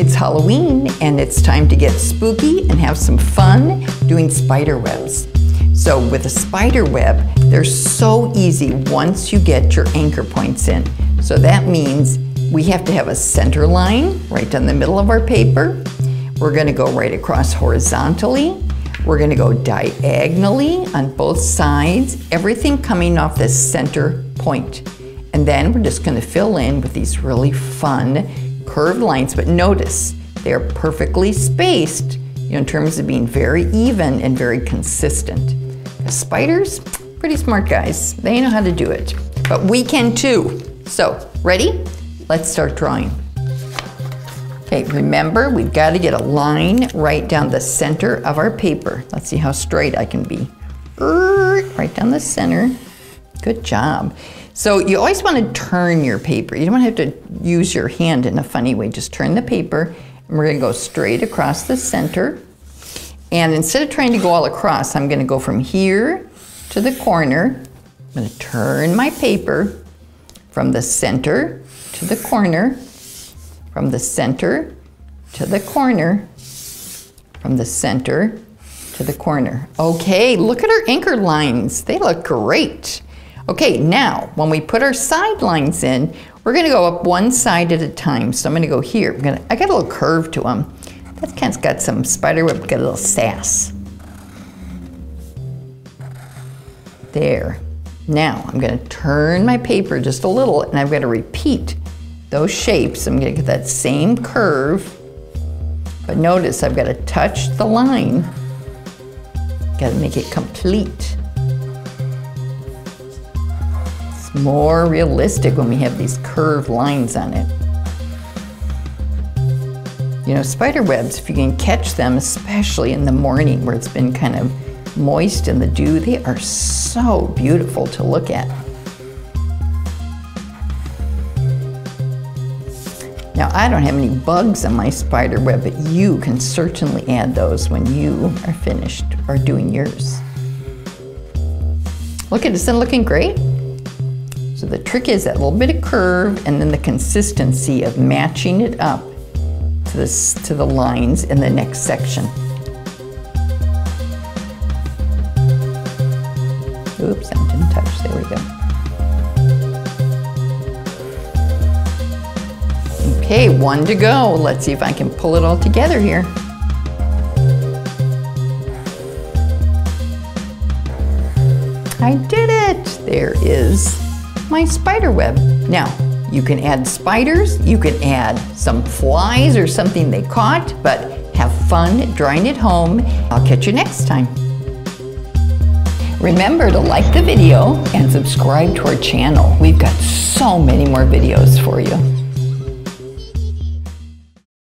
It's Halloween and it's time to get spooky and have some fun doing spider webs. So with a spider web, they're so easy once you get your anchor points in. So that means we have to have a center line right down the middle of our paper. We're gonna go right across horizontally. We're gonna go diagonally on both sides, everything coming off this center point. And then we're just gonna fill in with these really fun curved lines, but notice they're perfectly spaced, you know, in terms of being very even and very consistent. The spiders, pretty smart guys. They know how to do it, but we can too. So ready? Let's start drawing. Okay, remember, we've got to get a line right down the center of our paper. Let's see how straight I can be. Right down the center. Good job. So you always want to turn your paper. You don't have to use your hand in a funny way. Just turn the paper, and we're going to go straight across the center. And instead of trying to go all across, I'm going to go from here to the corner. I'm going to turn my paper from the center to the corner, from the center to the corner, from the center to the corner. Okay, look at our anchor lines. They look great. Okay, now, when we put our side lines in, we're gonna go up one side at a time. So I'm gonna go here. I got a little curve to them. That cat's got some spiderweb, got a little sass. There. Now, I'm gonna turn my paper just a little and I've gotta repeat those shapes. I'm gonna get that same curve, but notice I've gotta touch the line. Gotta make it complete. More realistic when we have these curved lines on it. You know, spider webs, if you can catch them, especially in the morning where it's been kind of moist in the dew, they are so beautiful to look at. Now, I don't have any bugs on my spider web, but you can certainly add those when you are finished or doing yours. Look at it, isn't it looking great? So the trick is that little bit of curve and then the consistency of matching it up to the lines in the next section. Oops, I didn't touch, there we go. Okay, one to go. Let's see if I can pull it all together here. I did it, there is my spider web. Now, you can add spiders, you can add some flies or something they caught, but have fun drawing at home. I'll catch you next time. Remember to like the video and subscribe to our channel. We've got so many more videos for you.